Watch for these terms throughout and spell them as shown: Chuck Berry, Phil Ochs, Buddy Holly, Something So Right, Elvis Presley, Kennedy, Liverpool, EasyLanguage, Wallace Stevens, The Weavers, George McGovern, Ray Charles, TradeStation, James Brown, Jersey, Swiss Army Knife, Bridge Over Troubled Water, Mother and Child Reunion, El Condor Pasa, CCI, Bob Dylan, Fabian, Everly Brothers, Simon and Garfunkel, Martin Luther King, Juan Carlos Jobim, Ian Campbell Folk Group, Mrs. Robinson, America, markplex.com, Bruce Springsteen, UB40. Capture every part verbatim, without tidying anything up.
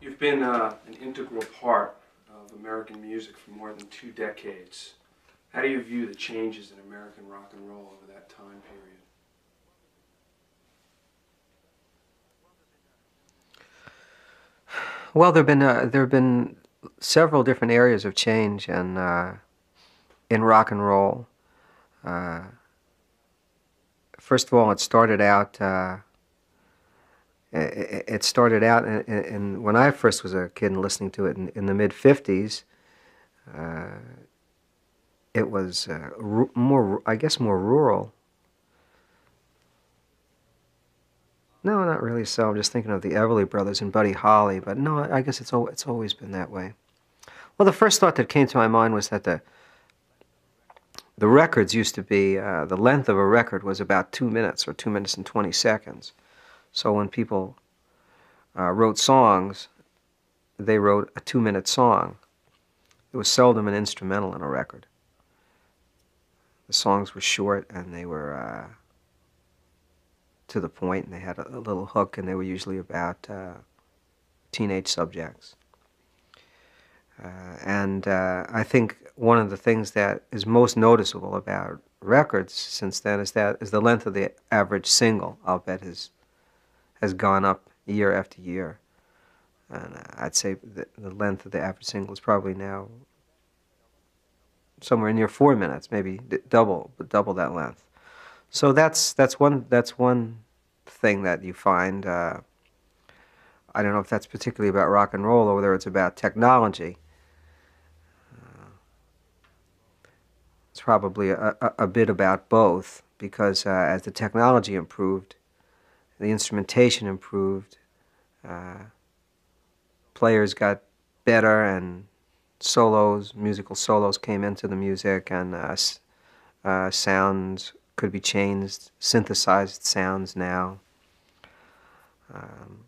You've been uh, an integral part of American music for more than two decades. How do you view the changes in American rock and roll over that time period? Well, there've been uh, there've been several different areas of change in uh, in rock and roll. Uh, first of all, it started out. Uh, it, it started out, in, in, when I first was a kid and listening to it in, in the mid fifties. Uh, it was uh, r more, I guess, more rural. No, not really so. I'm just thinking of the Everly Brothers and Buddy Holly, but no, I guess it's, al it's always been that way. Well, the first thought that came to my mind was that the, the records used to be, uh, the length of a record was about two minutes or two minutes and twenty seconds. So when people uh, wrote songs, they wrote a two-minute song. It was seldom an instrumental in a record. The songs were short and they were... Uh, to the point, and they had a, a little hook, and they were usually about uh, teenage subjects. Uh, and uh, I think one of the things that is most noticeable about records since then is that is the length of the average single, I'll bet, has, has gone up year after year. And uh, I'd say the, the length of the average single is probably now somewhere near four minutes, maybe d double, but double that length. So that's that's one that's one thing that you find. Uh, I don't know if that's particularly about rock and roll or whether it's about technology. Uh, it's probably a, a, a bit about both, because uh, as the technology improved, the instrumentation improved, uh, players got better, and solos, musical solos, came into the music, and uh, uh, sounds could be changed, synthesized sounds now. Um,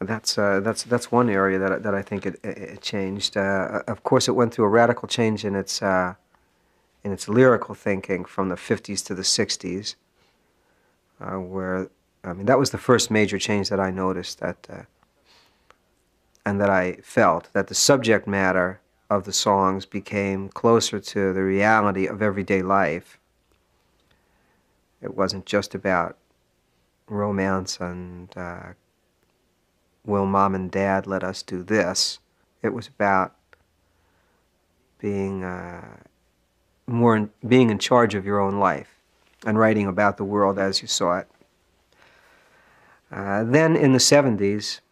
that's uh, that's that's one area that that I think it, it, it changed. Uh, of course, it went through a radical change in its uh, in its lyrical thinking from the fifties to the sixties, uh, where I mean that was the first major change that I noticed that uh, and that I felt that the subject matter of the songs became closer to the reality of everyday life. It wasn't just about romance and uh, will mom and dad let us do this. It was about being uh, more in, being in charge of your own life and writing about the world as you saw it. Uh, then in the seventies,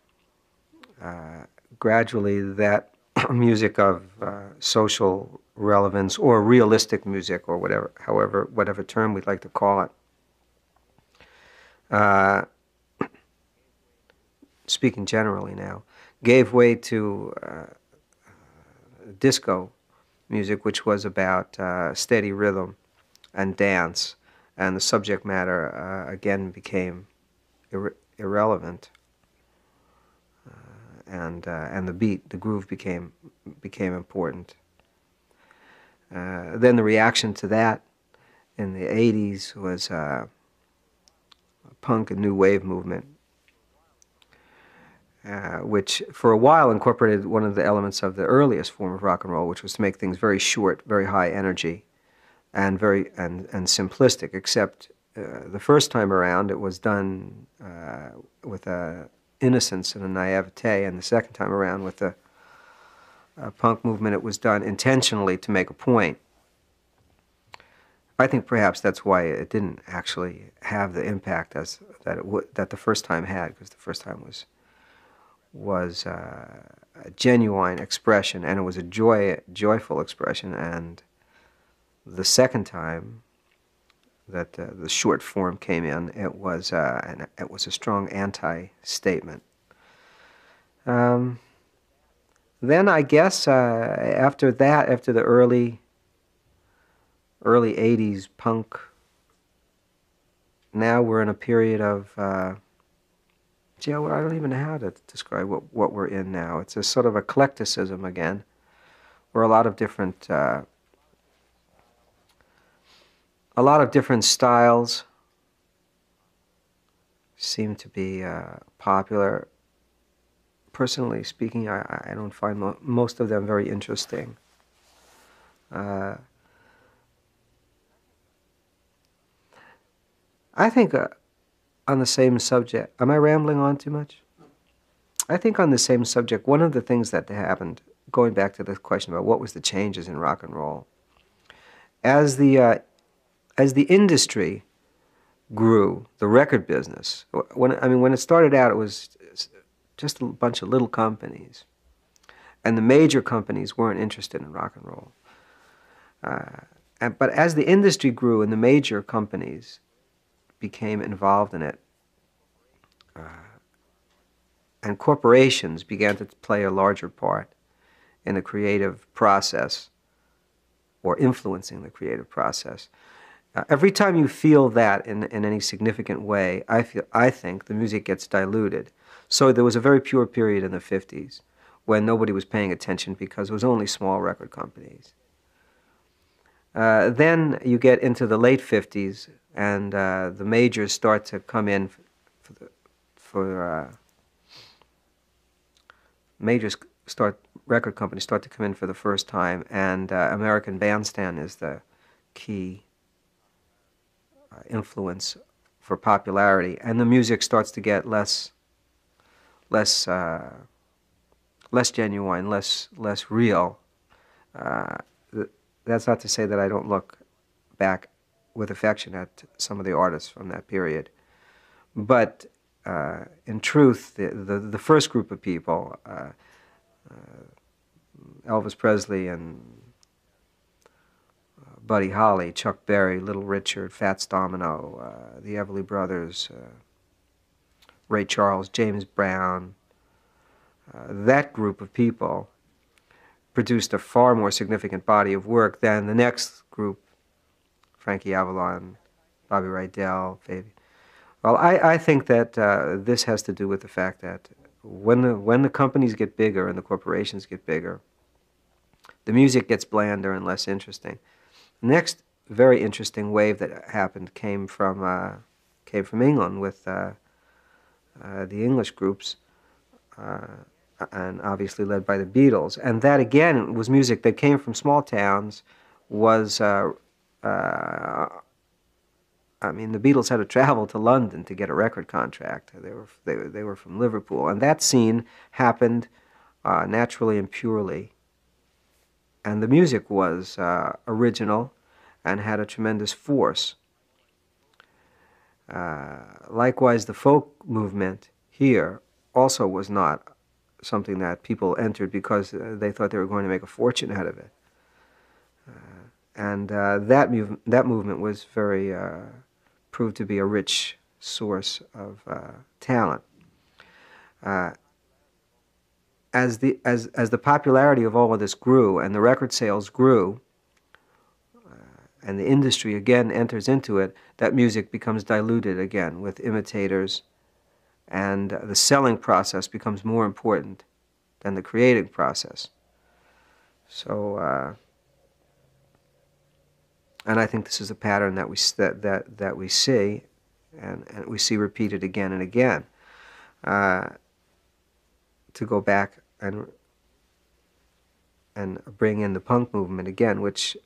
uh, gradually that music of uh, social relevance, or realistic music, or whatever, however, whatever term we'd like to call it. Uh, speaking generally now, gave way to uh, disco music, which was about uh, steady rhythm and dance, and the subject matter uh, again became ir irrelevant. And uh, and the beat, the groove became became important. Uh, then the reaction to that in the eighties was uh, a punk and new wave movement, uh, which for a while incorporated one of the elements of the earliest form of rock and roll, which was to make things very short, very high energy, and very and and simplistic. Except uh, the first time around, it was done uh, with a innocence and a naivete, and the second time around with the uh, punk movement, it was done intentionally to make a point. I think perhaps that's why it didn't actually have the impact as that it would that the first time had, because the first time was was uh, a genuine expression, and it was a joy joyful expression, and the second time that uh, the short form came in, it was uh, an, it was a strong anti-statement. Um, then I guess uh, after that, after the early early eighties punk, now we're in a period of, uh, gee, I don't even know how to describe what what we're in now. It's a sort of eclecticism again, where a lot of different. Uh, A lot of different styles seem to be uh, popular. Personally speaking, I, I don't find mo most of them very interesting. Uh, I think uh, on the same subject, am I rambling on too much? I think on the same subject, one of the things that happened, going back to the question about what was the changes in rock and roll, as the, uh, as the industry grew, the record business, when, I mean, when it started out, it was just a bunch of little companies, and the major companies weren't interested in rock and roll. Uh, and, but as the industry grew and the major companies became involved in it, uh, and corporations began to play a larger part in the creative process or influencing the creative process. Uh, every time you feel that in, in any significant way, I, feel, I think the music gets diluted. So there was a very pure period in the fifties when nobody was paying attention because it was only small record companies. Uh, then you get into the late fifties and uh, the majors start to come in for, the, for uh, majors start, record companies start to come in for the first time, and uh, American Bandstand is the key uh, influence for popularity, and the music starts to get less less uh, less genuine, less less real. Uh, That's not to say that I don't look back with affection at some of the artists from that period. But uh, in truth, the, the, the first group of people, uh, uh, Elvis Presley and uh, Buddy Holly, Chuck Berry, Little Richard, Fats Domino, uh, the Everly Brothers, uh, Ray Charles, James Brown, uh, that group of people produced a far more significant body of work than the next group, Frankie Avalon, Bobby Rydell, Fabian. Well, I, I think that uh, this has to do with the fact that when the, when the companies get bigger and the corporations get bigger, the music gets blander and less interesting. The next very interesting wave that happened came from, uh, came from England with uh, uh, the English groups, uh, and obviously led by the Beatles. And that, again, was music that came from small towns, was, uh, uh, I mean, the Beatles had to travel to London to get a record contract. They were, they, they were from Liverpool. And that scene happened uh, naturally and purely. And the music was uh, original and had a tremendous force. Uh, likewise, the folk movement here also was not something that people entered because they thought they were going to make a fortune out of it. Uh, and uh, that, move that movement was very, uh, proved to be a rich source of uh, talent. Uh, as, the, as, as the popularity of all of this grew and the record sales grew, uh, and the industry again enters into it, that music becomes diluted again with imitators, and the selling process becomes more important than the creating process. So, uh, and I think this is a pattern that we that that that we see, and, and we see repeated again and again. Uh, to go back and and bring in the punk movement again, which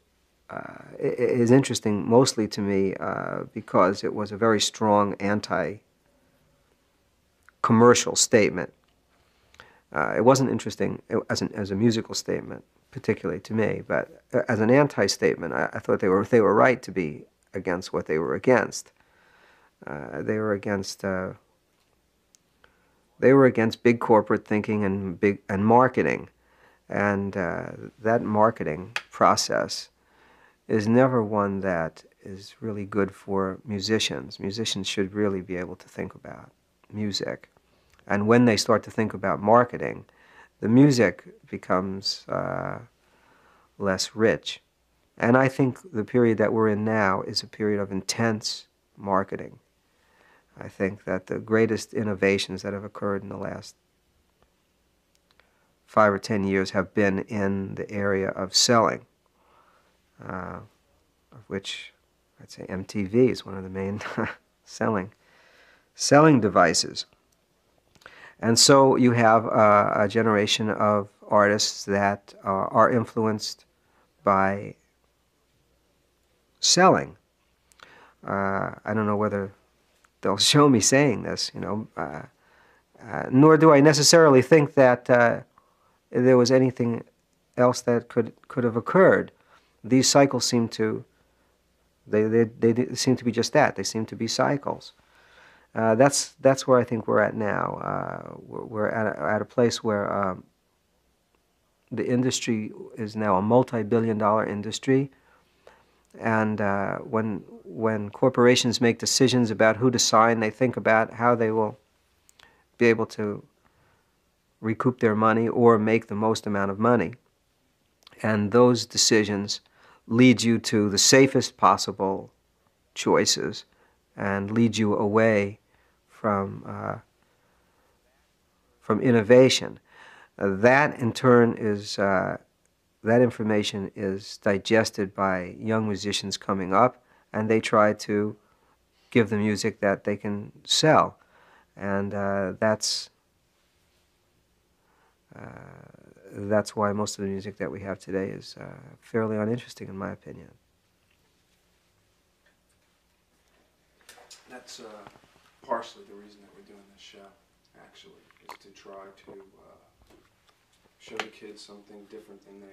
uh, is interesting mostly to me uh, because it was a very strong anti-commercial statement. Uh, it wasn't interesting as, an, as a musical statement, particularly to me, but as an anti-statement, I, I thought they were, they were right to be against what they were against. Uh, they were against, uh, they were against big corporate thinking and, big, and marketing, and uh, that marketing process is never one that is really good for musicians. Musicians should really be able to think about music, and when they start to think about marketing, the music becomes uh, less rich. And I think the period that we're in now is a period of intense marketing. I think that the greatest innovations that have occurred in the last five or ten years have been in the area of selling, uh, of which I'd say M T V is one of the main selling selling devices. And so you have uh, a generation of artists that uh, are influenced by selling. Uh, I don't know whether they'll show me saying this, you know, uh, uh, nor do I necessarily think that uh, there was anything else that could, could have occurred. These cycles seem to, they, they, they seem to be just that. They seem to be cycles. Uh, that's, that's where I think we're at now. Uh, we're we're at, a, at a place where um, the industry is now a multi-billion dollar industry. And uh, when, when corporations make decisions about who to sign, they think about how they will be able to recoup their money or make the most amount of money. And those decisions lead you to the safest possible choices and lead you away from, uh, from innovation. Uh, that, in turn, is... Uh, that information is digested by young musicians coming up, and they try to give the music that they can sell. And uh, that's, uh, that's why most of the music that we have today is uh, fairly uninteresting, in my opinion. That's uh, partially the reason that we're doing this show, actually, is to try to uh, show the kids something different than they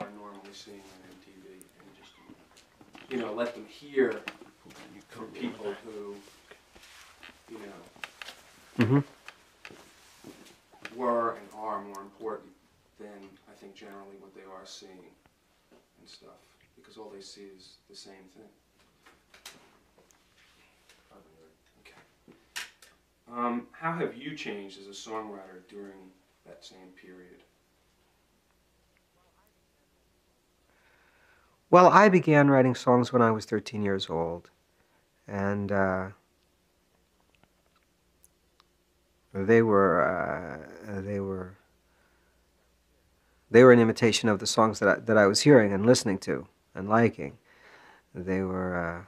are normally seeing on M T V, and just, you know, let them hear from people who, you know, mm-hmm. were and are more important than, I think, generally what they are seeing and stuff, because all they see is the same thing. Okay. Um, how have you changed as a songwriter during that same period? Well, I began writing songs when I was thirteen years old, and uh, they were uh, they were they were an imitation of the songs that I, that I was hearing and listening to and liking. They were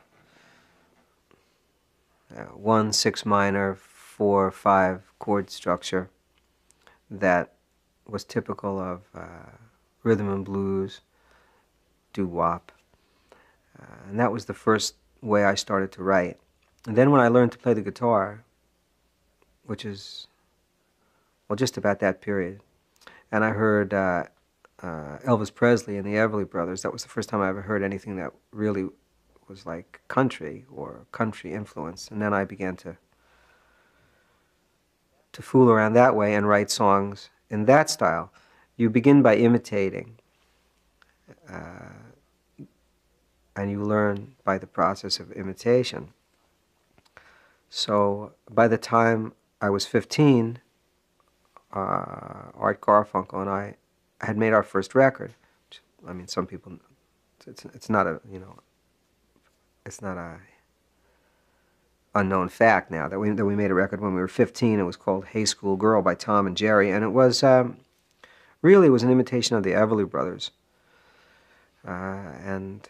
uh, one six minor, four five chord structure that was typical of uh, rhythm and blues, doo-wop. Uh, and that was the first way I started to write. And then when I learned to play the guitar, which is, well, just about that period, and I heard uh, uh, Elvis Presley and the Everly Brothers, that was the first time I ever heard anything that really was like country or country influence. And then I began to to fool around that way and write songs in that style. You begin by imitating, uh, and you learn by the process of imitation. So by the time I was fifteen, uh, Art Garfunkel and I had made our first record. Which, I mean, some people, it's, it's not a, you know, it's not a unknown fact now, that we, that we made a record when we were fifteen. It was called Hey School Girl by Tom and Jerry, and it was, um, really it was an imitation of the Everly Brothers. Uh, and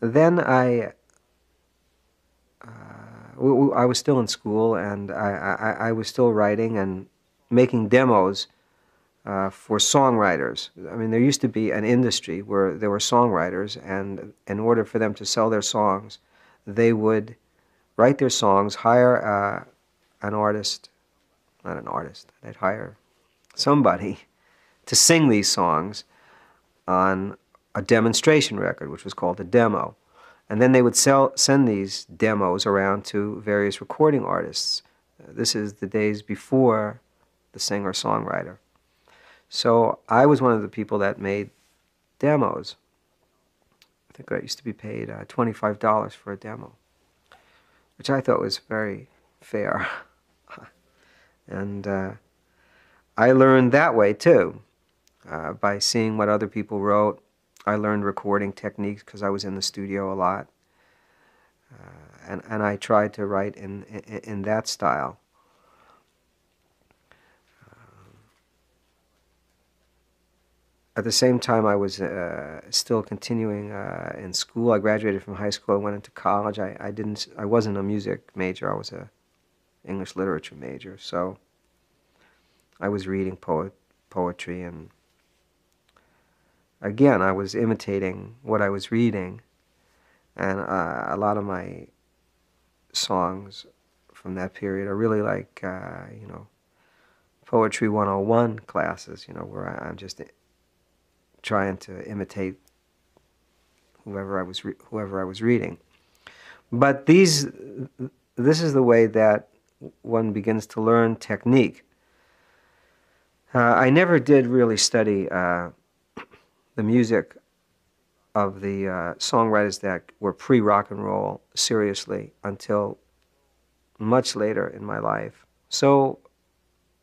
then I, uh, w w I was still in school, and I, I, I was still writing and making demos uh, for songwriters. I mean, there used to be an industry where there were songwriters, and in order for them to sell their songs, they would write their songs, hire uh, an artist, not an artist, they'd hire somebody to sing these songs on a demonstration record, which was called a demo. And then they would sell, send these demos around to various recording artists. Uh, this is the days before the singer-songwriter. So I was one of the people that made demos. I think I used to be paid uh, twenty-five dollars for a demo, which I thought was very fair. And uh, I learned that way, too, uh, by seeing what other people wrote. I learned recording techniques because I was in the studio a lot. Uh, and, and I tried to write in, in, in that style. Uh, At the same time, I was uh, still continuing uh, in school. I graduated from high school. I went into college. I, I didn't. I wasn't a music major. I was a English literature major. So I was reading poet, poetry, and again, I was imitating what I was reading, and uh, a lot of my songs from that period are really like uh, you know, poetry one oh one classes. You know, where I, I'm just trying to imitate whoever I was re whoever I was reading. But these, this is the way that one begins to learn technique. Uh, I never did really study uh, the music of the uh, songwriters that were pre-rock and roll seriously until much later in my life. So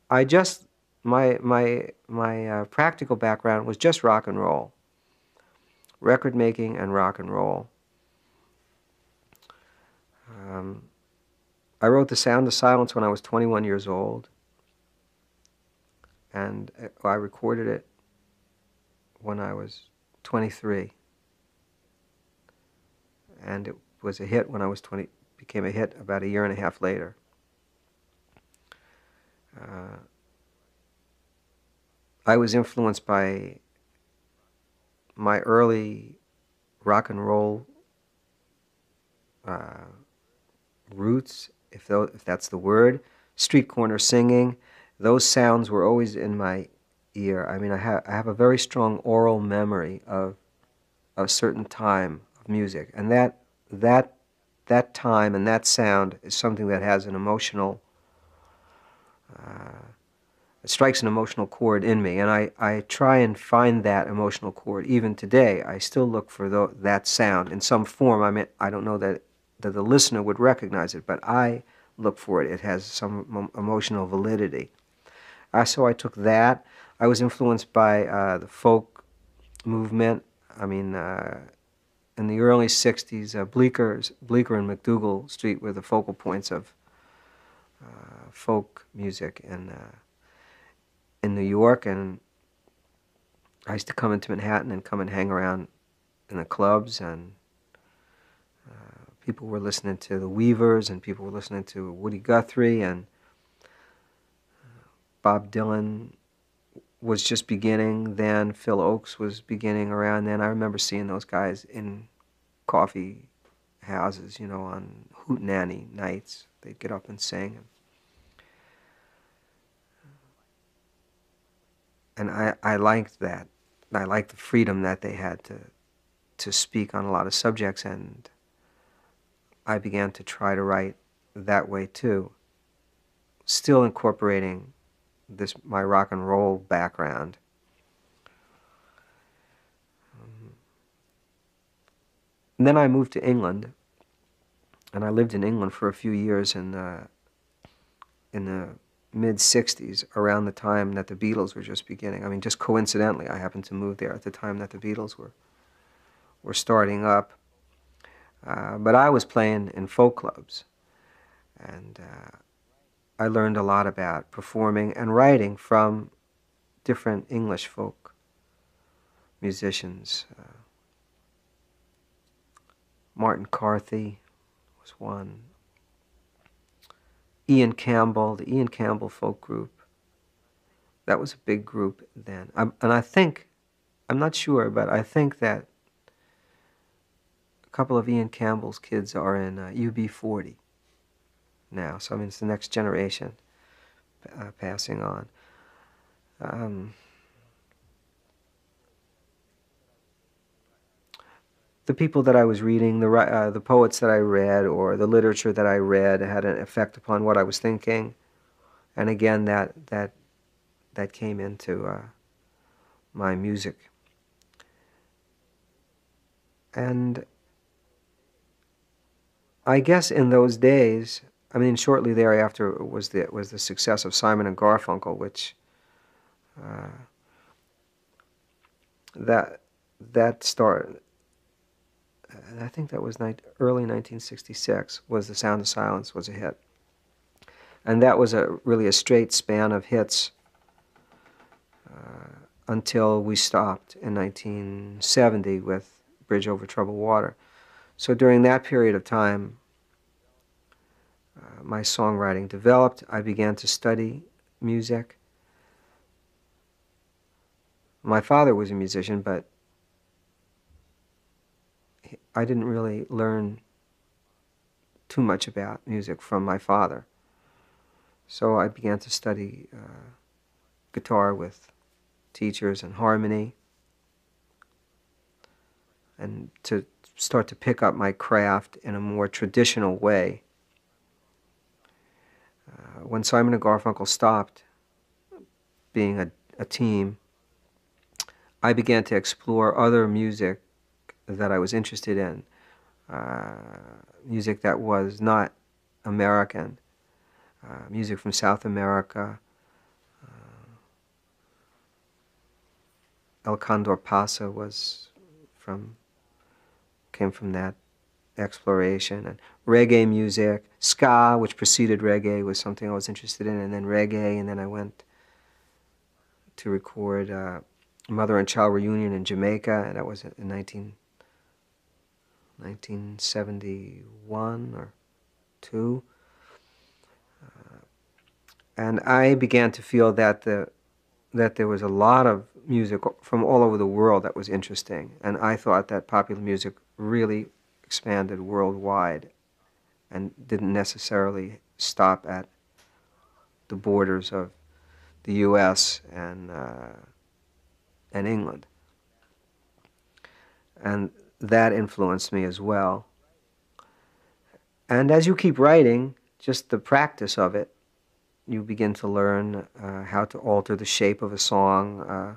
I just, my my my uh, practical background was just rock and roll, record making and rock and roll. Um, I wrote The Sound of Silence when I was twenty-one years old, and I recorded it when I was twenty-three, and it was a hit when I was twenty. Became a hit about a year and a half later. Uh, I was influenced by my early rock and roll uh, roots, if, those, if that's the word, street corner singing. Those sounds were always in my ear. I mean, I, ha I have a very strong oral memory of a certain time of music, and that, that, that time and that sound is something that has an emotional... Uh, It strikes an emotional chord in me, and I, I try and find that emotional chord. Even today, I still look for the, that sound in some form. I mean, I don't know that, that the listener would recognize it, but I look for it. It has some emotional validity. Uh, so I took that. I was influenced by uh, the folk movement. I mean, uh, in the early sixties, uh, Bleeker's, Bleeker and McDougal Street were the focal points of uh, folk music and... Uh, in New York, and I used to come into Manhattan and come and hang around in the clubs, and uh, people were listening to The Weavers, and people were listening to Woody Guthrie, and uh, Bob Dylan was just beginning then, Phil Ochs was beginning around then. I remember seeing those guys in coffee houses, you know, on hootenanny nights. They'd get up and sing. And I, I liked that. I liked the freedom that they had to to speak on a lot of subjects, and I began to try to write that way too, still incorporating this my rock and roll background. Um, and then I moved to England, and I lived in England for a few years in the, in the mid sixties, around the time that the Beatles were just beginning. I mean, just coincidentally, I happened to move there at the time that the Beatles were were starting up. Uh, but I was playing in folk clubs, and uh, I learned a lot about performing and writing from different English folk musicians. Uh, Martin Carthy was one. Ian Campbell, the Ian Campbell Folk Group. That was a big group then. I'm, and I think, I'm not sure, but I think that a couple of Ian Campbell's kids are in uh, U B forty now. So, I mean, it's the next generation uh, passing on. Um, The people that I was reading, the, uh, the poets that I read, or the literature that I read had an effect upon what I was thinking. And again, that, that, that came into uh, my music. And I guess in those days, I mean, shortly thereafter was the, was the success of Simon and Garfunkel, which uh, that, that started... I think that was early nineteen sixty-six, was The Sound of Silence was a hit. And that was a really a straight span of hits uh, until we stopped in nineteen seventy with Bridge Over Troubled Water. So during that period of time, uh, my songwriting developed. I began to study music. My father was a musician, but I didn't really learn too much about music from my father. So I began to study uh, guitar with teachers and harmony, and to start to pick up my craft in a more traditional way. Uh, when Simon and Garfunkel stopped being a, a team, I began to explore other music that I was interested in, uh, music that was not American, uh, music from South America, El Condor Pasa was from, came from that exploration, and reggae music, ska, which preceded reggae, was something I was interested in, and then reggae, and then I went to record uh, Mother and Child Reunion in Jamaica, and that was in nineteen, nineteen seventy-one or two. Uh, and I began to feel that the that there was a lot of music from all over the world that was interesting, and I thought that popular music really expanded worldwide and didn't necessarily stop at the borders of the U S and, uh, and England. And that influenced me as well. And as you keep writing, just the practice of it, you begin to learn uh, how to alter the shape of a song. Uh,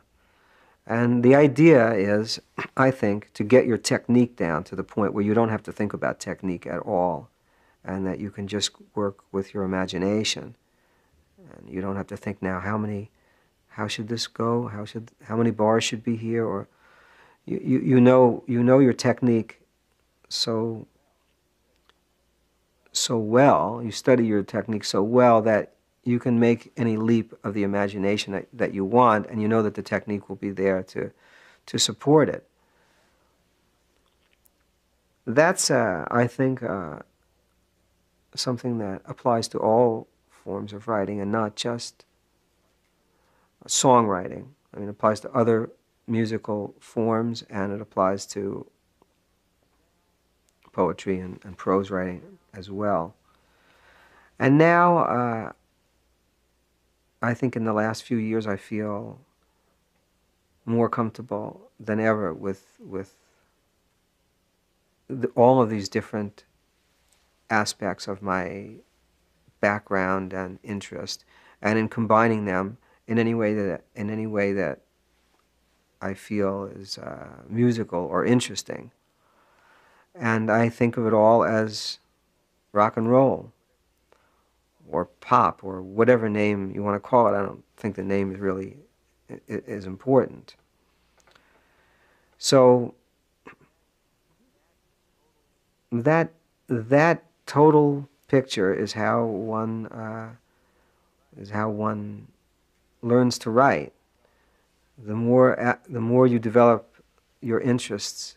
and the idea is, I think, to get your technique down to the point where you don't have to think about technique at all, and that you can just work with your imagination. And you don't have to think now, how many, how should this go? How should, how many bars should be here? Or you, you, you know, you know your technique so, so well, you study your technique so well that you can make any leap of the imagination that, that you want, and you know that the technique will be there to, to support it. That's, uh, I think, uh, something that applies to all forms of writing and not just songwriting. I mean, it applies to other musical forms, and it applies to poetry and, and prose writing as well. And now, uh, I think in the last few years I feel more comfortable than ever with with the, all of these different aspects of my background and interest, and in combining them in any way that in any way that I feel is uh, musical or interesting. And I think of it all as rock and roll, or pop, or whatever name you want to call it. I don't think the name is really is important. So that that total picture is how one uh, is how one learns to write. The more the more you develop your interests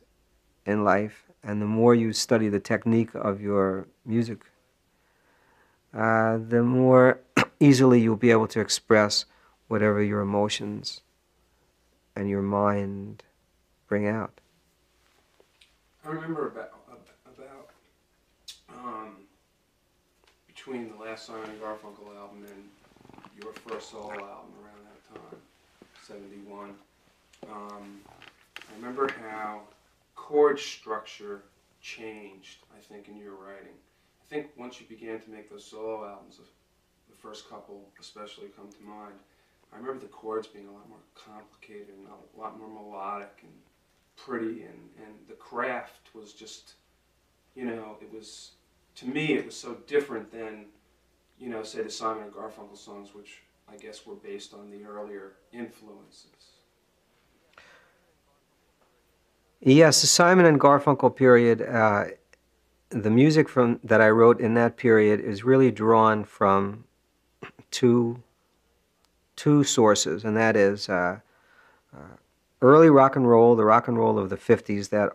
in life, and the more you study the technique of your music, Uh, the more easily you'll be able to express whatever your emotions and your mind bring out. I remember about, about um, between the last Simon and Garfunkel album and your first solo album around that time, seventy-one, um, I remember how chord structure changed, I think, in your writing. I think once you began to make those solo albums, the first couple especially come to mind, I remember the chords being a lot more complicated and a lot more melodic and pretty, and, and the craft was just, you know, it was, to me, it was so different than, you know, say the Simon and Garfunkel songs, which I guess were based on the earlier influences. Yes, the Simon and Garfunkel period, uh, the music from that I wrote in that period is really drawn from two, two sources, and that is uh, Uh, early rock and roll, the rock and roll of the fifties that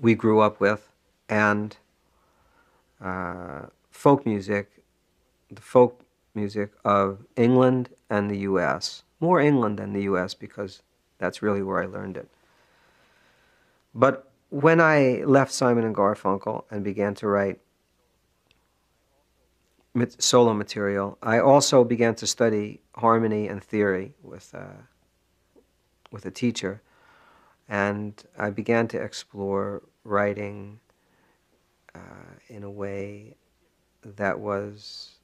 we grew up with, and uh, folk music, the folk music of England and the U S, more England than the U S because that's really where I learned it. But when I left Simon and Garfunkel and began to write solo material, I also began to study harmony and theory with, uh, with a teacher, and I began to explore writing uh, in a way that was,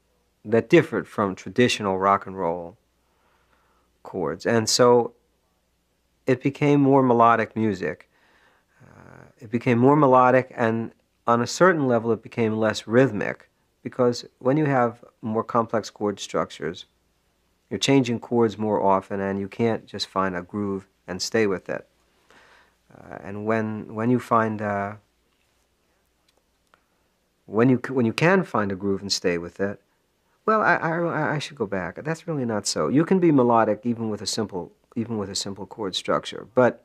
that differed from traditional rock and roll chords. And so it became more melodic music. Uh, it became more melodic, and on a certain level it became less rhythmic, because when you have more complex chord structures, you're changing chords more often, and you can't just find a groove and stay with it. Uh, and when when you find uh, when you when you can find a groove and stay with it, well, I, I I should go back. That's really not so. You can be melodic even with a simple even with a simple chord structure, but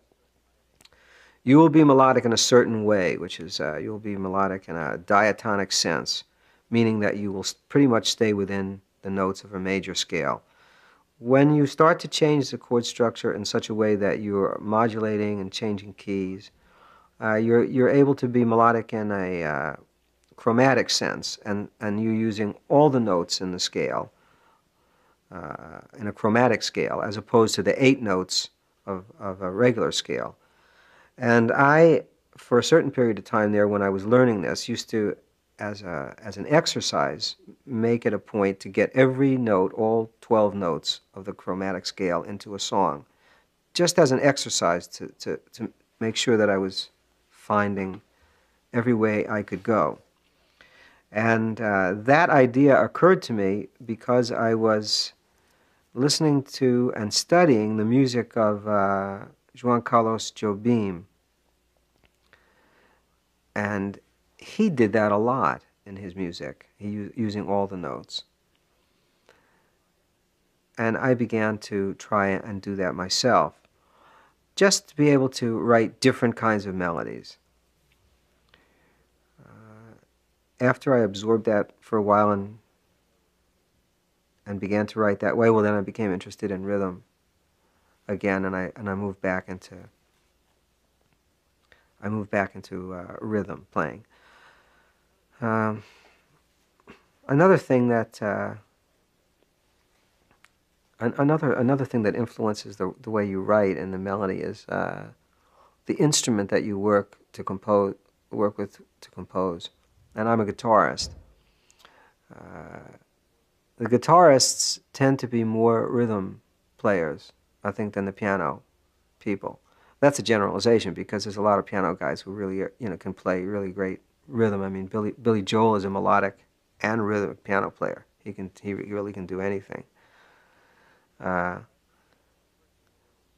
you will be melodic in a certain way, which is uh, you will be melodic in a diatonic sense, meaning that you will pretty much stay within the notes of a major scale. When you start to change the chord structure in such a way that you're modulating and changing keys, uh, you're, you're able to be melodic in a uh, chromatic sense, and, and you're using all the notes in the scale, uh, in a chromatic scale, as opposed to the eight notes of, of a regular scale. And I, for a certain period of time there when I was learning this, used to As, a, as an exercise, make it a point to get every note, all twelve notes of the chromatic scale into a song, just as an exercise to, to, to make sure that I was finding every way I could go. And uh, that idea occurred to me because I was listening to and studying the music of uh, Juan Carlos Jobim, and he did that a lot in his music, he, using all the notes. And I began to try and do that myself, just to be able to write different kinds of melodies. Uh, after I absorbed that for a while and, and began to write that way, well, then I became interested in rhythm again, and I, and I moved back into, I moved back into uh, rhythm playing. Um, another thing that uh, an another another thing that influences the the way you write and the melody is uh, the instrument that you work to compose work with to compose. And I'm a guitarist. Uh, the guitarists tend to be more rhythm players, I think, than the piano people. That's a generalization because there's a lot of piano guys who really are, you know can play really great rhythm. I mean, Billy, Billy Joel is a melodic and rhythmic piano player. He can he really can do anything. Uh,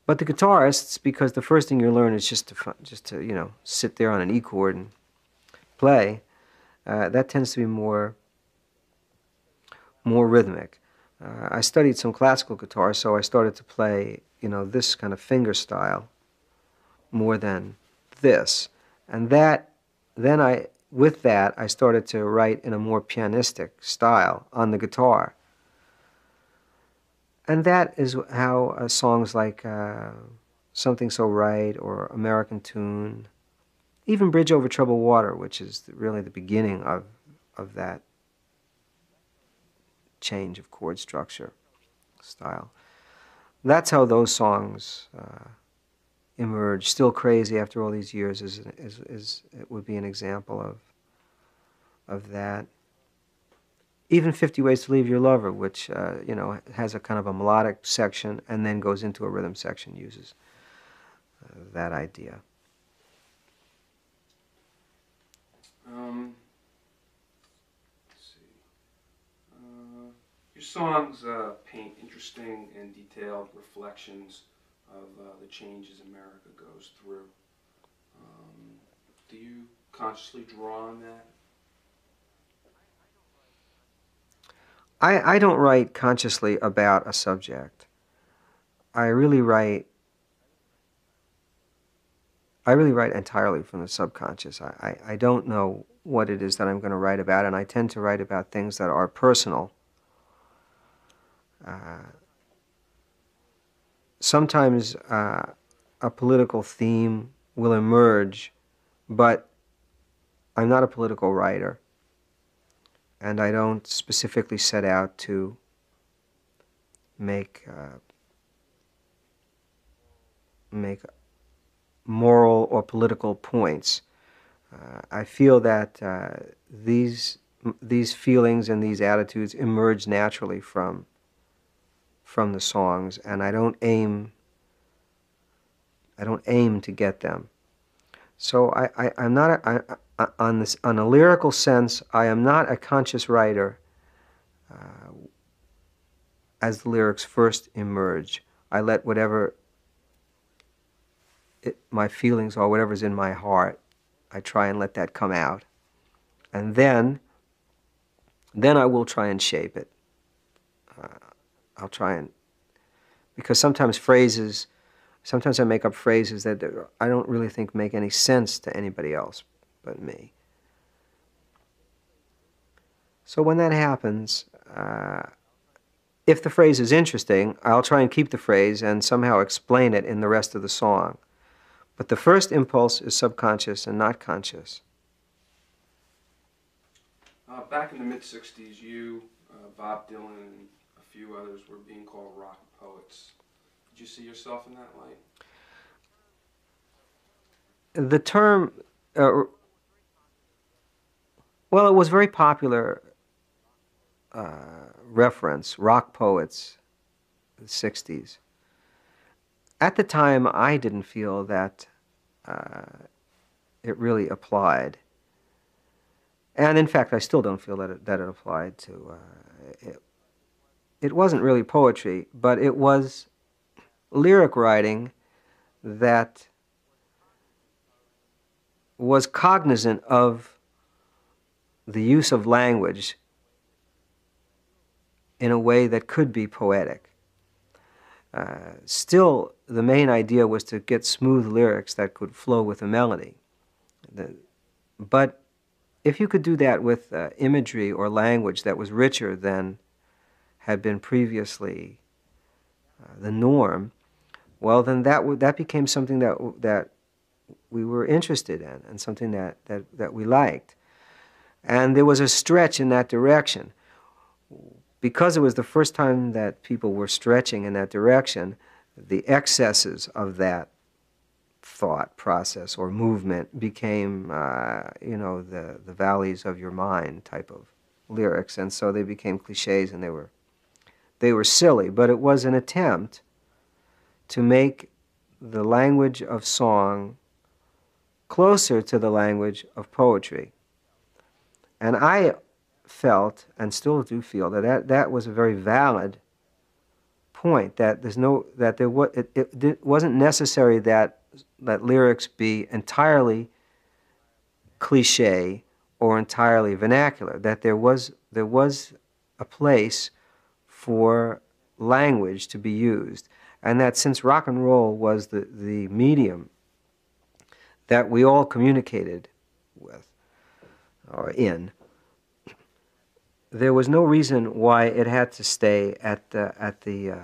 but the guitarists, because the first thing you learn is just to just to you know sit there on an E chord and play, uh, that tends to be more more rhythmic. Uh, I studied some classical guitar, so I started to play you know this kind of finger style more than this, and that. Then I, with that, I started to write in a more pianistic style on the guitar. And that is how uh, songs like uh, Something So Right or American Tune, even Bridge Over Troubled Water, which is really the beginning of, of that change of chord structure style. That's how those songs uh, emerge. Still Crazy After All These Years is, is, is it would be an example of, of that. Even fifty Ways to Leave Your Lover, which uh, you know has a kind of a melodic section and then goes into a rhythm section, uses uh, that idea. Um, let's see. Uh, your songs uh, paint interesting and detailed reflections of uh, the changes America goes through. Um, do you consciously draw on that? I, I don't write consciously about a subject. I really write. I really write entirely from the subconscious. I, I, I don't know what it is that I'm going to write about, and I tend to write about things that are personal. Uh, sometimes uh, a political theme will emerge, but I'm not a political writer, and I don't specifically set out to make uh, make moral or political points. Uh, I feel that uh, these these feelings and these attitudes emerge naturally from from the songs, and I don't aim I don't aim to get them. So I, I I'm not a, I, I, on this on a lyrical sense. I am not a conscious writer. Uh, as the lyrics first emerge, I let whatever it, my feelings or whatever's in my heart, I try and let that come out, and then, then I will try and shape it. Uh, I'll try and, because sometimes phrases, sometimes I make up phrases that I don't really think make any sense to anybody else but me. So when that happens, uh, if the phrase is interesting, I'll try and keep the phrase and somehow explain it in the rest of the song. But the first impulse is subconscious and not conscious. Uh, back in the mid sixties, you, uh, Bob Dylan, and a few others were being called rock poets. Did you see yourself in that light? The term, uh, well, it was very popular uh, reference, rock poets, the sixties. At the time, I didn't feel that uh, it really applied. And in fact, I still don't feel that it, that it applied to... Uh, it, it wasn't really poetry, but it was lyric writing that was cognizant of the use of language in a way that could be poetic. Uh, still, the main idea was to get smooth lyrics that could flow with a melody. The, but if you could do that with uh, imagery or language that was richer than had been previously uh, the norm, well, then that w that became something that w that we were interested in and something that, that, that we liked. And there was a stretch in that direction. Because it was the first time that people were stretching in that direction, the excesses of that thought process or movement became, uh, you know, the, the valleys of your mind type of lyrics. And so they became cliches, and they were, they were silly. But it was an attempt to make the language of song closer to the language of poetry. And I felt, and still do feel, that that, that was a very valid point, that there's no, that there was, it, it, it wasn't necessary that, that lyrics be entirely cliche or entirely vernacular, that there was, there was a place for language to be used, and that since rock and roll was the, the medium that we all communicated with, or in, there was no reason why it had to stay at the at the uh,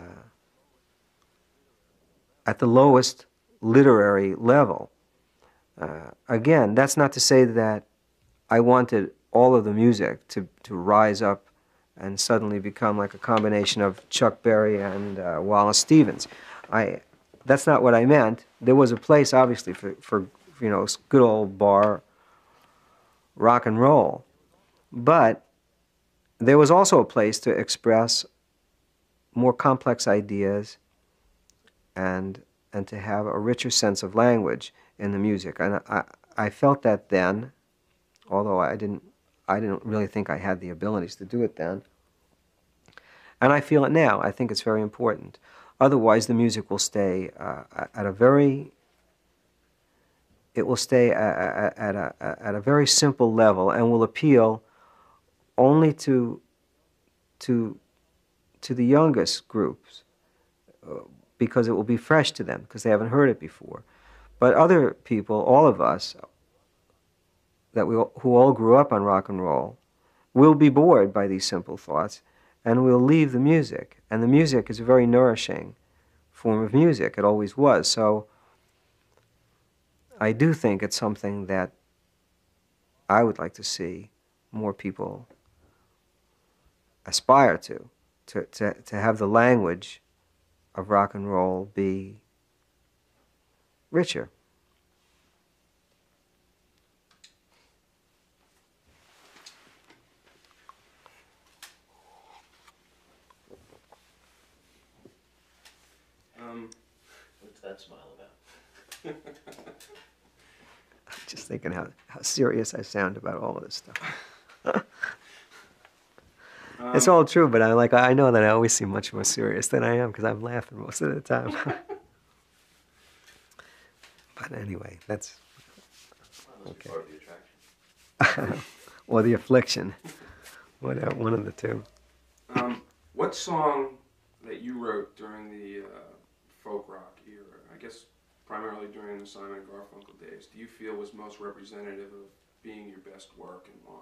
at the lowest literary level. Uh, again, that's not to say that I wanted all of the music to to rise up and suddenly become like a combination of Chuck Berry and uh, Wallace Stevens. I that's not what I meant. There was a place, obviously, for for you know good old bar rock and roll, but there was also a place to express more complex ideas and, and to have a richer sense of language in the music. And I, I felt that then, although I didn't, I didn't really think I had the abilities to do it then. And I feel it now. I think it's very important. Otherwise, the music will stay uh, at a very... It will stay at, at, a, at a very simple level and will appeal only to, to, to the youngest groups, because it will be fresh to them, because they haven't heard it before. But other people, all of us, that we all, who all grew up on rock and roll, will be bored by these simple thoughts, and we'll leave the music. And the music is a very nourishing form of music. It always was. So I do think it's something that I would like to see more people aspire to, to, to, to have the language of rock and roll be richer. Um, what's that smile about? I'm just thinking how, how serious I sound about all of this stuff. um, it's all true, but I like I know that I always seem much more serious than I am because I'm laughing most of the time. But anyway, that's well, okay. Part of the attraction. Or the affliction, whatever, one of the two. Um, what song that you wrote during the uh, folk rock era, I guess primarily during the Simon and Garfunkel days, do you feel was most representative of being your best work and why?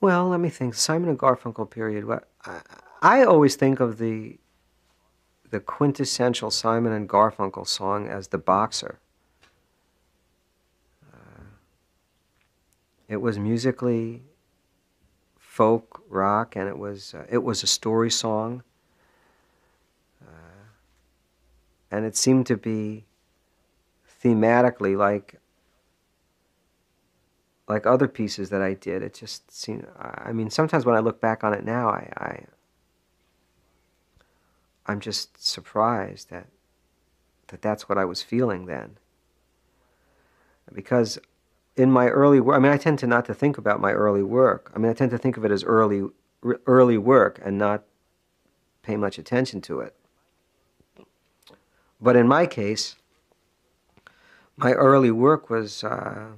Well, let me think. Simon and Garfunkel period. What I, I always think of the the quintessential Simon and Garfunkel song as The Boxer. Uh, it was musically folk rock, and it was uh, it was a story song, uh, and it seemed to be thematically like like other pieces that I did. It just seemed. I mean, sometimes when I look back on it now, I, I I'm just surprised that that that's what I was feeling then, because. In my early work, I mean, I tend to not to think about my early work. I mean, I tend to think of it as early, early work and not pay much attention to it. But in my case, my early work was uh,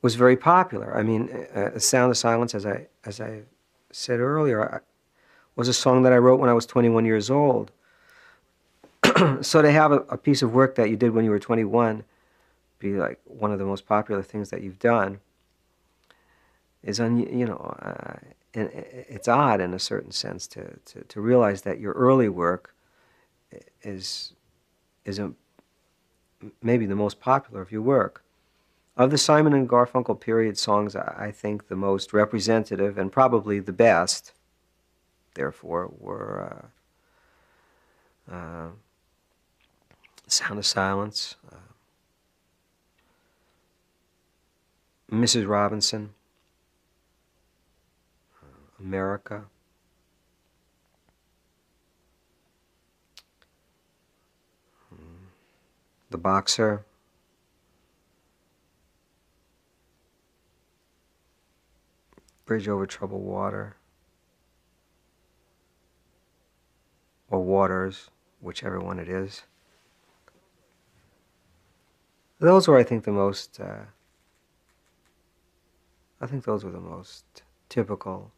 was very popular. I mean, uh, "The Sound of Silence," as I as I said earlier, I, was a song that I wrote when I was twenty-one years old. So to have a, a piece of work that you did when you were twenty-one. Be like one of the most popular things that you've done is, un, you know, uh, and it's odd in a certain sense to, to, to realize that your early work is, is a, maybe the most popular of your work. Of the Simon and Garfunkel period songs, I think the most representative and probably the best, therefore, were uh, uh, Sound of Silence, uh, Missus Robinson, America, The Boxer, Bridge Over Troubled Water, or Waters, whichever one it is. Those were, I think, the most... Uh, I think those were the most typical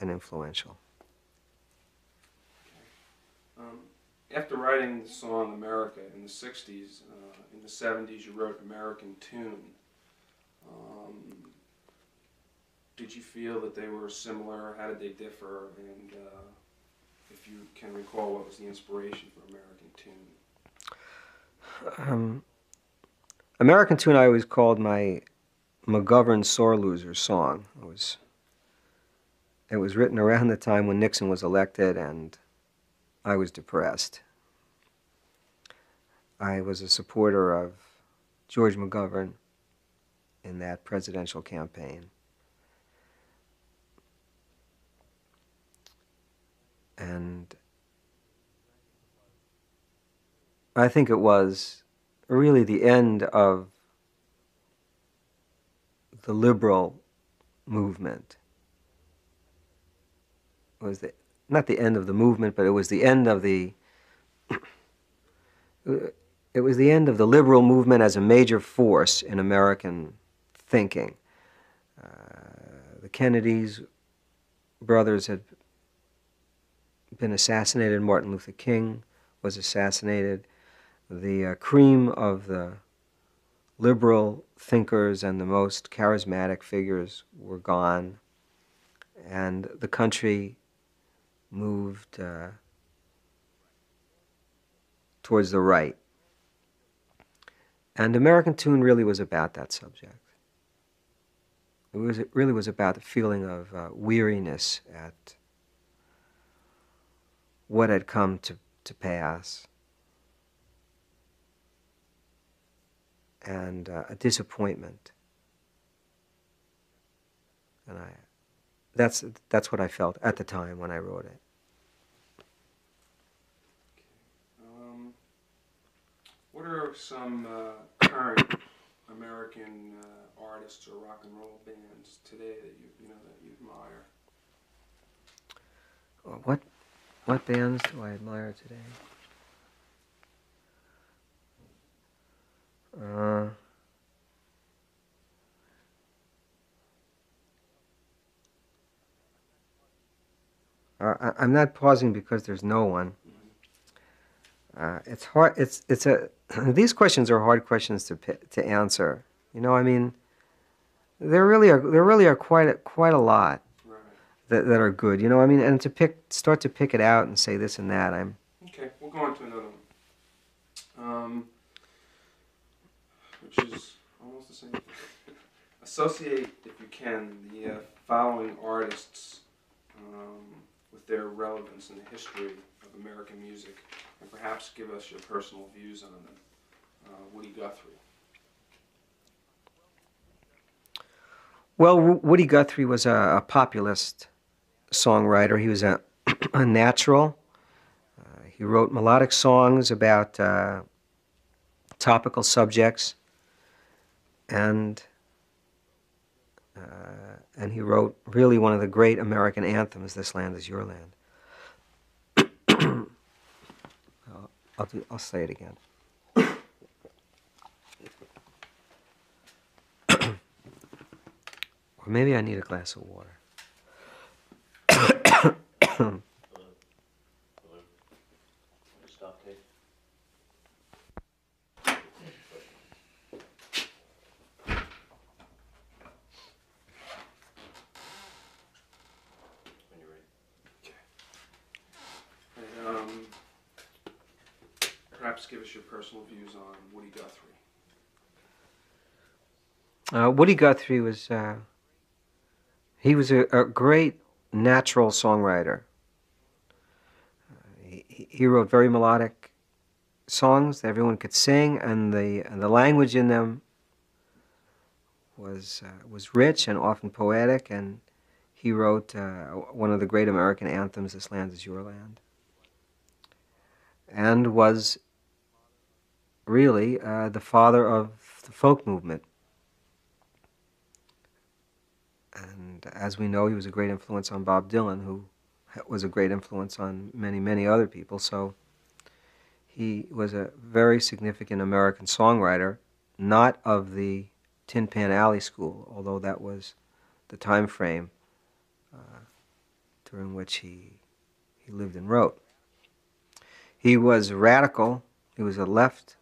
and influential. Okay. Um, after writing the song America in the sixties, uh, in the seventies you wrote American Tune. Um, did you feel that they were similar? How did they differ? And uh, if you can recall, what was the inspiration for American Tune? Um, American Tune I always called my McGovern sore loser song. It was, it was written around the time when Nixon was elected and I was depressed. I was a supporter of George McGovern in that presidential campaign. And I think it was really the end of the liberal movement. It was the, not the end of the movement, but it was the end of the, it was the end of the liberal movement as a major force in American thinking. Uh, the Kennedys brothers had been assassinated. Martin Luther King was assassinated. The uh, cream of the liberal thinkers and the most charismatic figures were gone, and the country moved uh, towards the right. And American Tune really was about that subject. It, was, it really was about the feeling of uh, weariness at what had come to, to pass, and uh, a disappointment. And I, that's, that's what I felt at the time when I wrote it. What are some uh, current American uh, artists or rock and roll bands today that you, you know, that you admire? What, what bands do I admire today? Uh, I, I'm not pausing because there's no one. Uh, it's hard. It's it's a. These questions are hard questions to to answer. You know, I mean, there really are there really are quite a, quite a lot right. that that are good. You know, I mean, and to pick start to pick it out and say this and that. I'm okay. We'll go on to another one, um, which is almost the same. Associate, if you can, the uh, following artists um, with their relevance in the history of American music, and perhaps give us your personal views on them. Uh, Woody Guthrie. Well, w Woody Guthrie was a, a populist songwriter. He was a, a natural. Uh, he wrote melodic songs about uh, topical subjects, and uh, and he wrote really one of the great American anthems, "This Land Is Your Land." I'll, do, I'll say it again. Or maybe I need a glass of water. Hello. Hello. Stop tape. When you're ready. Okay. And, um, perhaps give us your personal views on Woody Guthrie. Uh, Woody Guthrie was, uh, he was a, a great natural songwriter. Uh, he, he wrote very melodic songs that everyone could sing, and the, and the language in them was, uh, was rich and often poetic, and he wrote uh, one of the great American anthems, This Land Is Your Land, and was really uh, the father of the folk movement. And as we know, he was a great influence on Bob Dylan, who was a great influence on many, many other people. So he was a very significant American songwriter, not of the Tin Pan Alley school, although that was the time frame uh, during which he, he lived and wrote. He was radical. He was a left.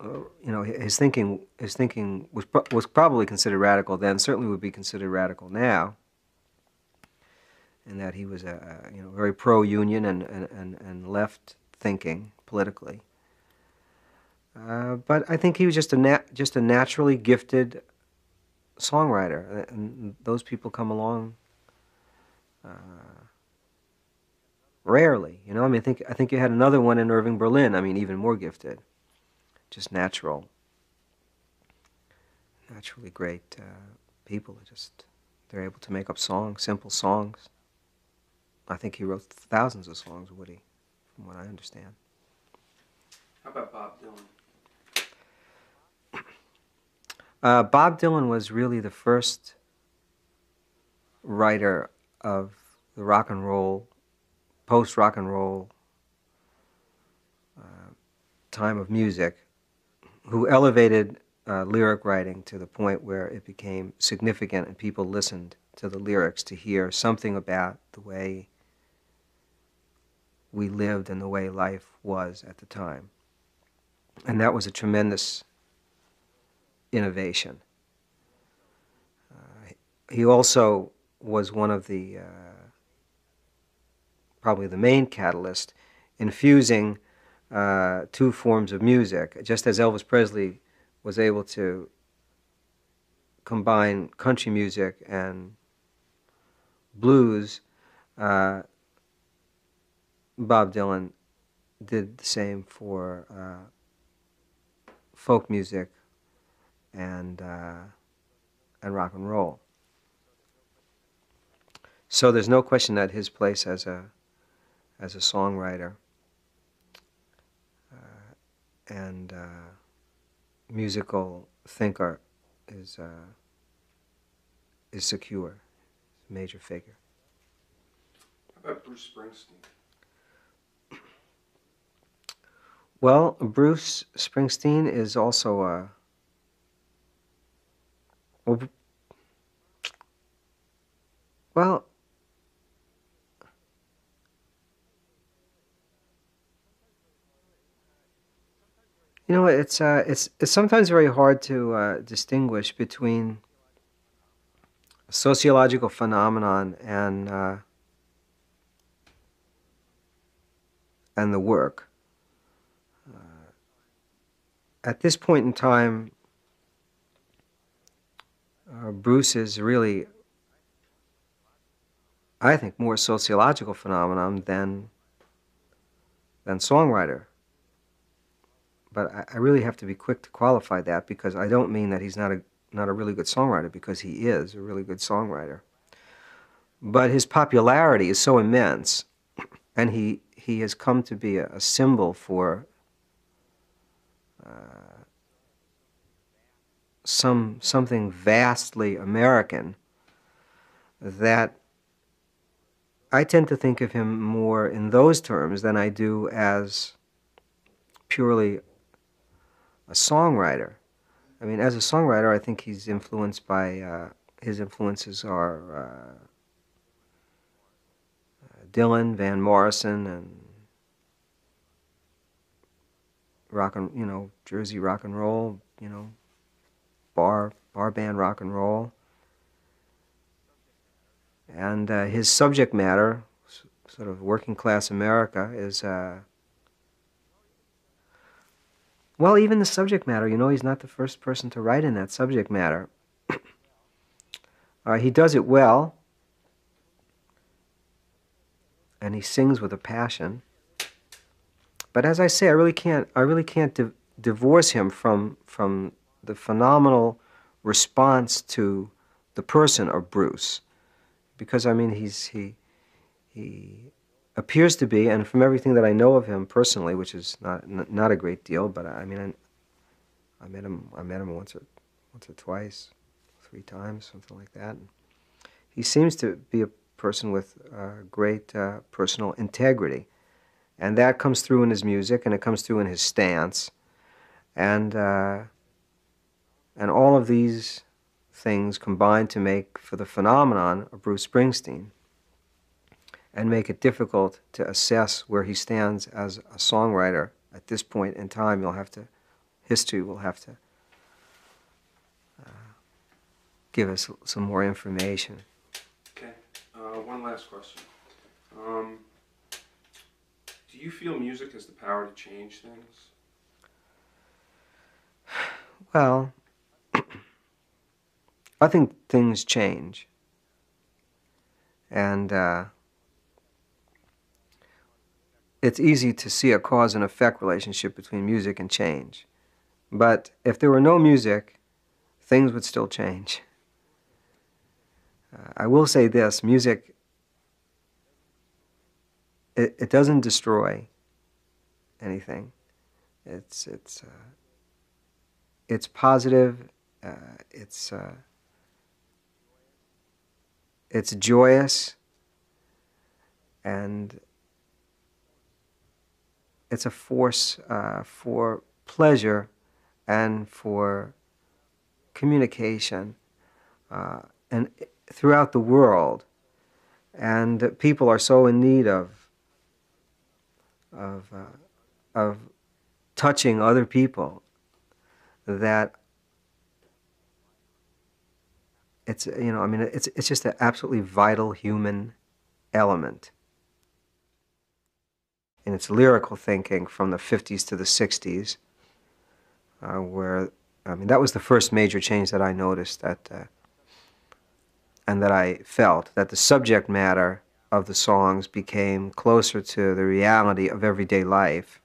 Uh, you know, his thinking. His thinking was pro was probably considered radical then. Certainly would be considered radical now. In that he was a, a you know very pro-union and and and left thinking politically. Uh, but I think he was just a nat just a naturally gifted songwriter, and those people come along. Uh, Rarely, you know. I mean, I think I think you had another one in Irving Berlin. I mean, even more gifted, just natural, naturally great uh, people. Just they're able to make up songs, simple songs. I think he wrote thousands of songs, Woody, from what I understand. How about Bob Dylan? Uh, Bob Dylan was really the first writer of the rock and roll. Post-rock and roll uh, time of music, who elevated uh, lyric writing to the point where it became significant and people listened to the lyrics to hear something about the way we lived and the way life was at the time. And that was a tremendous innovation. Uh, he also was one of the, uh, probably the main catalyst, infusing uh, two forms of music. Just as Elvis Presley was able to combine country music and blues, uh, Bob Dylan did the same for uh, folk music and, uh, and rock and roll. So there's no question that his place as a, as a songwriter uh, and uh, musical thinker is, uh, is secure, a major figure. How about Bruce Springsteen? Well, Bruce Springsteen is also a, well, you know, it's uh, it's it's sometimes very hard to uh, distinguish between a sociological phenomenon and uh, and the work. At this point in time, uh, Bruce is really, I think, more a sociological phenomenon than, than songwriter. But I, I really have to be quick to qualify that, because I don't mean that he's not a, not a really good songwriter, because he is a really good songwriter. But his popularity is so immense, and he, he has come to be a, a symbol for Uh, some something vastly American, that I tend to think of him more in those terms than I do as purely a songwriter. I mean, as a songwriter, I think he's influenced by, uh, his influences are uh, Dylan, Van Morrison, and rock and, you know, Jersey rock and roll, you know, bar bar band rock and roll, and uh, his subject matter, sort of working class America, is uh, well, even the subject matter. You know, he's not the first person to write in that subject matter. uh, he does it well, and he sings with a passion. But as I say, I really can't, I really can't di divorce him from, from the phenomenal response to the person of Bruce. Because, I mean, he's, he, he appears to be, and from everything that I know of him personally, which is not, n not a great deal, but I, I mean, I, I met him, I met him once or, once or twice, three times, something like that. And he seems to be a person with uh, great uh, personal integrity. And that comes through in his music, and it comes through in his stance. And, uh, and all of these things combine to make for the phenomenon of Bruce Springsteen and make it difficult to assess where he stands as a songwriter. At this point in time, you'll have to, history will have to uh, give us some more information. Okay, uh, one last question. Um, Do you feel music has the power to change things? Well, I think things change. And uh, it's easy to see a cause and effect relationship between music and change. But if there were no music, things would still change. Uh, I will say this, music, It, it doesn't destroy anything. It's it's uh, it's positive. Uh, it's uh, it's joyous, and it's a force uh, for pleasure and for communication uh, and throughout the world, and that people are so in need of of uh, of touching other people that it's you know I mean it's it's just an absolutely vital human element. In its lyrical thinking from the fifties to the sixties, uh, where, I mean, that was the first major change that I noticed that, uh, and that I felt, that the subject matter of the songs became closer to the reality of everyday life.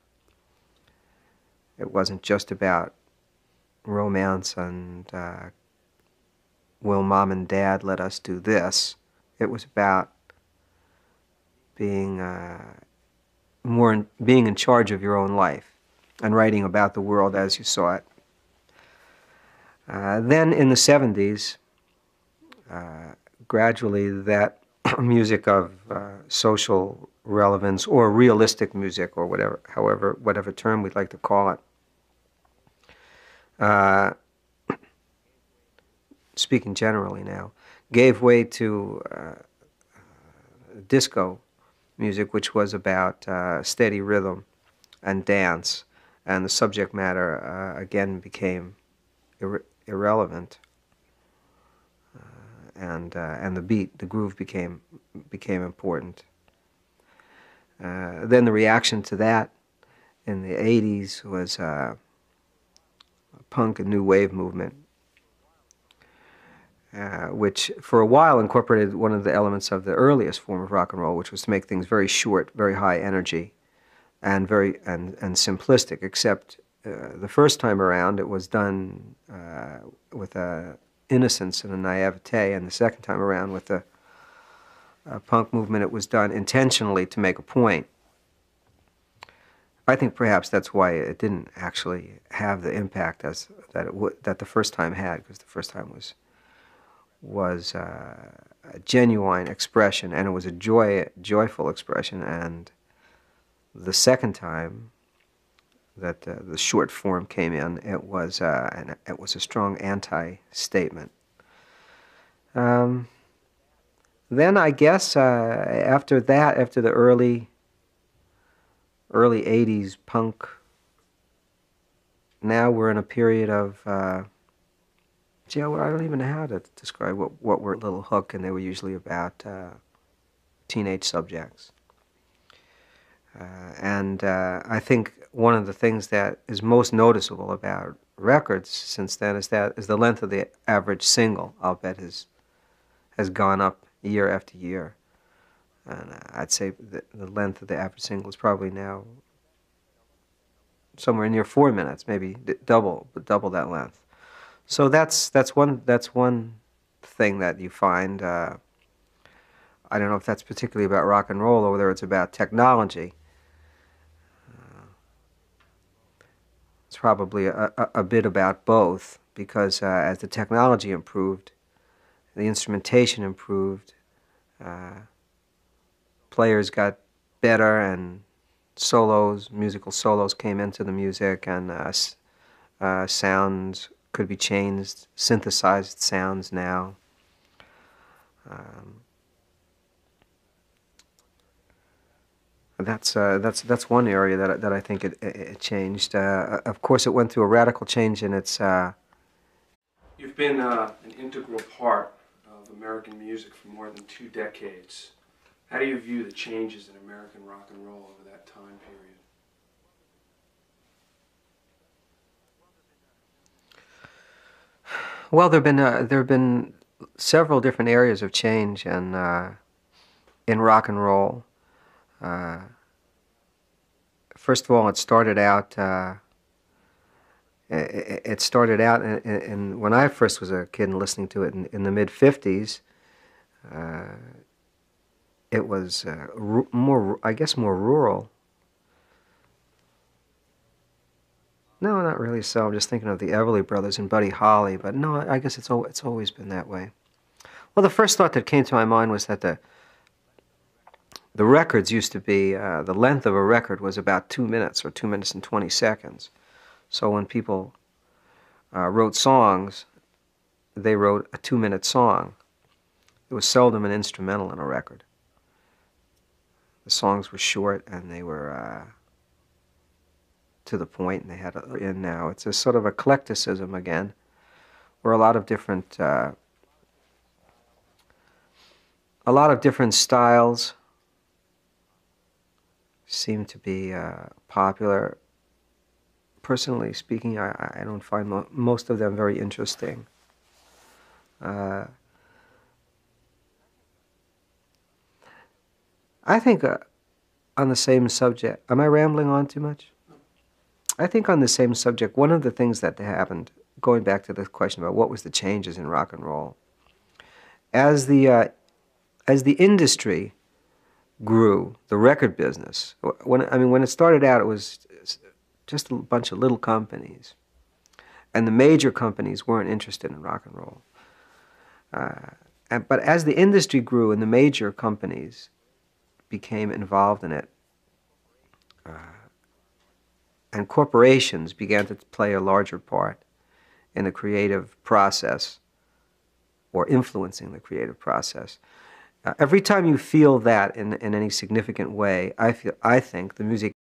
It wasn't just about romance and uh, will mom and dad let us do this. It was about being uh, more in, being in charge of your own life and writing about the world as you saw it. Uh, then in the seventies, uh, gradually that music of uh, social relevance or realistic music or whatever, however, whatever term we'd like to call it. Uh, speaking generally now, gave way to uh, disco music, which was about uh, steady rhythm and dance, and the subject matter uh, again became ir irrelevant, uh, and uh, and the beat, the groove became became important. Uh, then the reaction to that in the eighties was uh, a punk and new wave movement, Uh, which for a while incorporated one of the elements of the earliest form of rock and roll, which was to make things very short, very high energy, and very and, and simplistic, except uh, the first time around it was done uh, with an innocence and a naivete, and the second time around with the uh, punk movement it was done intentionally to make a point. I think perhaps that's why it didn't actually have the impact as that it would, that the first time had, because the first time was was uh, a genuine expression, and it was a joy, joyful expression, and the second time that uh, the short form came in, it was, uh, an, it was a strong anti-statement. Um, then I guess uh, after that, after the early, early eighties punk, now we're in a period of uh, Gee, I don't even know how to describe what, what were Little Hook, and they were usually about uh, teenage subjects. Uh, and uh, I think one of the things that is most noticeable about records since then is that is the length of the average single, I'll bet, has, has gone up year after year. And I'd say the, the length of the average single is probably now somewhere near four minutes, maybe double, but double that length. So that's that's one that's one thing that you find. Uh, I don't know if that's particularly about rock and roll or whether it's about technology. Uh, it's probably a, a, a bit about both, because uh, as the technology improved, the instrumentation improved, uh, players got better, and solos, musical solos, came into the music, and uh, uh, sounds could be changed, synthesized sounds now. Um, that's uh, that's that's one area that that I think it, it changed. Uh, of course, it went through a radical change in its. Uh, You've been uh, an integral part of American music for more than two decades. How do you view the changes in American rock and roll over that time period? Well, there have been uh, there have been several different areas of change in uh, in rock and roll. Uh, first of all, it started out uh, it, it started out, in, in, when I first was a kid and listening to it in, in the mid fifties. Uh, it was uh, r more, I guess, more rural. No, not really so. I'm just thinking of the Everly Brothers and Buddy Holly, but no, I guess it's, al it's always been that way. Well, the first thought that came to my mind was that the, the records used to be, uh, the length of a record was about two minutes or two minutes and twenty seconds. So when people uh, wrote songs, they wrote a two-minute song. It was seldom an instrumental in a record. The songs were short and they were uh, to the point, and they had a, in now. It's a sort of eclecticism again, where a lot of different, uh, a lot of different styles seem to be uh, popular. Personally speaking, I, I don't find mo most of them very interesting. Uh, I think uh, on the same subject, am I rambling on too much? I think on the same subject, one of the things that happened, going back to the question about what was the changes in rock and roll, as the, uh, as the industry grew, the record business, when, I mean, when it started out, it was just a bunch of little companies, and the major companies weren't interested in rock and roll. Uh, and, but as the industry grew and the major companies became involved in it, uh, and corporations began to play a larger part in the creative process, or influencing the creative process. Uh, every time you feel that in, in any significant way, I, feel, I think the music